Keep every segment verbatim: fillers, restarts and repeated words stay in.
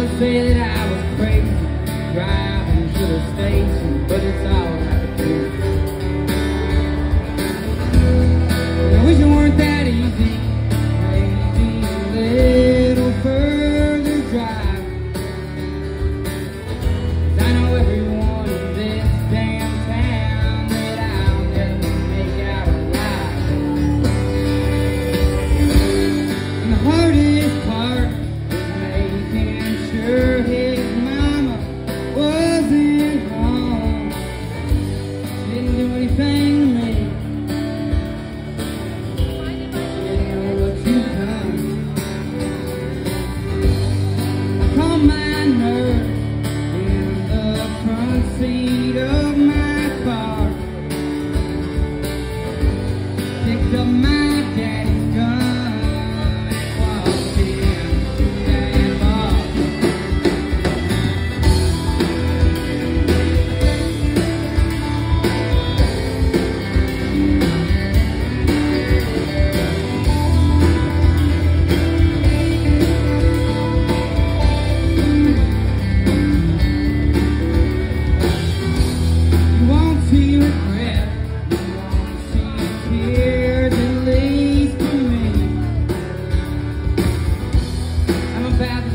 They'll say that I was crazy, driving to the station, but it's all I could do. I wish it weren't that easy, maybe a little further drive. 'Cause I know everyone in this damn town that I'll never make out alive. And the hardest part was making sure his mama wasn't home. She didn't do anything to me. Seat of my car, picked up my daddy's gun and walked into that bar.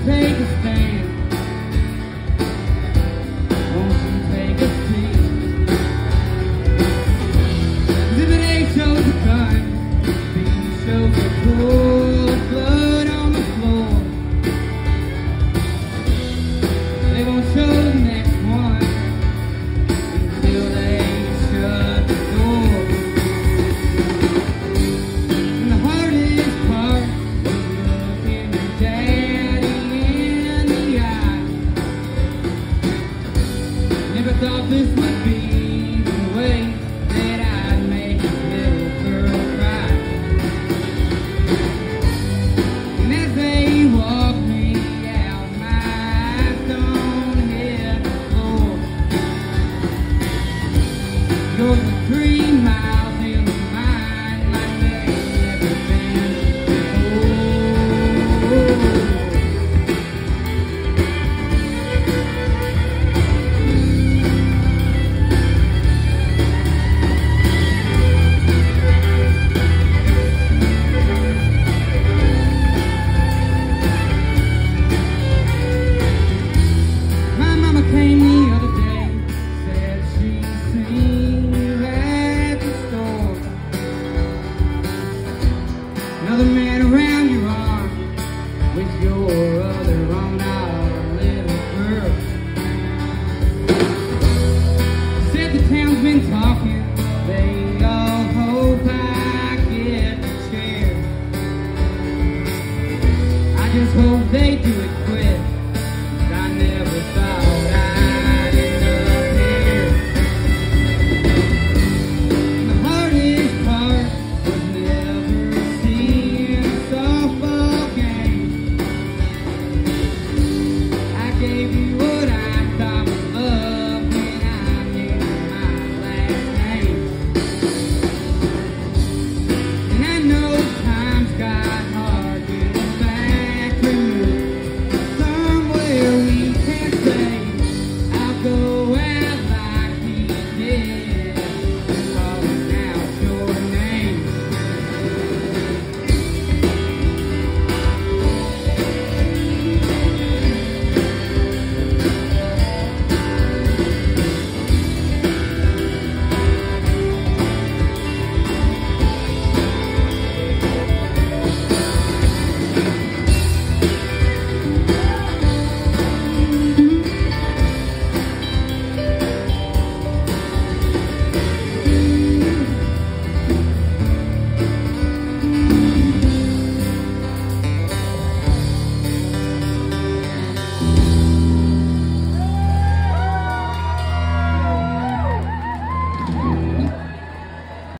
Take a stand. Won't you take a seat? 'Cause if it ain't shows a gun, it shows a pool of blood on the floor. They won't show the next one until they shut the door. And the hardest part was looking at Dad . Thought this would be the way that I'd make a little girl cry. And as they walked me out, my eyes don't hit the floor. Yours was three miles in mine, like they've never been before. Another man around your arm with your other arm out.